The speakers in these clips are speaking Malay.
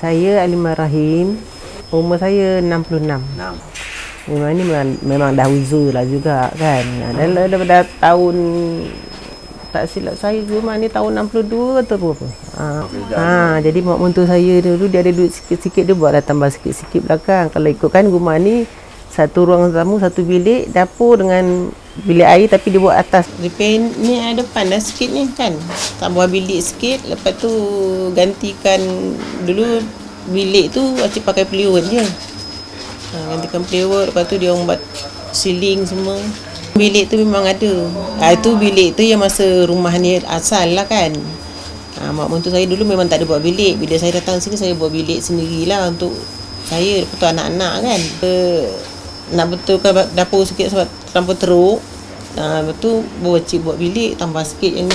Saya Alimah Rahim. Umur saya 66. Memang ni memang dah uzur lah juga kan. Daripada tahun, tak silap saya rumah ni tahun 62 atau berapa. Jadi mak mentua saya dulu dia ada duit sikit-sikit, dia buatlah tambah sikit-sikit belakang. Kalau ikutkan rumah ni satu ruang tamu, satu bilik, dapur dengan bilik air, tapi dia buat atas. Repaint ni depan dah sikit ni kan. Tambah bilik sikit, lepas tu gantikan dulu bilik tu asyik pakai plywood je. Gantikan plywood, lepas tu dia orang buat ceiling semua. Bilik tu memang ada. Itu bilik tu yang masa rumah ni asal lah kan. Mak mentua saya dulu memang tak ada buat bilik. Bila saya datang sini, saya buat bilik sendirilah untuk saya, lepas tu anak-anak kan. Nak betulkan dapur sikit sebab terlampau teruk. Lepas tu, bawa cik buat bilik, tambah sikit yang ni.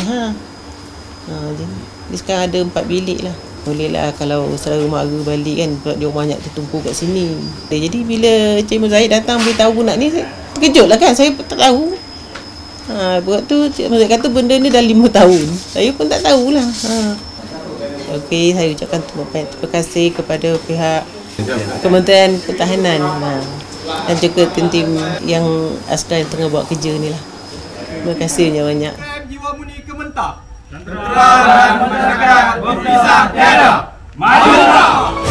Jadi sekarang ada 4 bilik lah. Boleh lah kalau selalu mak aku balik kan, sebab dia banyak tertumpu kat sini. Jadi bila Encik Mazahid datang beritahu nak ni, saya terkejut lah kan, saya tak tahu. Buat tu Encik Mazahid kata benda ni dah 5 tahun. Saya pun tak tahulah. Okey, saya ucapkan terima kasih kepada pihak Kementerian Pertahanan dan juga tim-tim yang askar yang tengah buat kerja ni lah. Terima kasih banyak-banyak. Jiwa Murni Kementar. Tentera dan masyarakat berpisah tiada. Maju!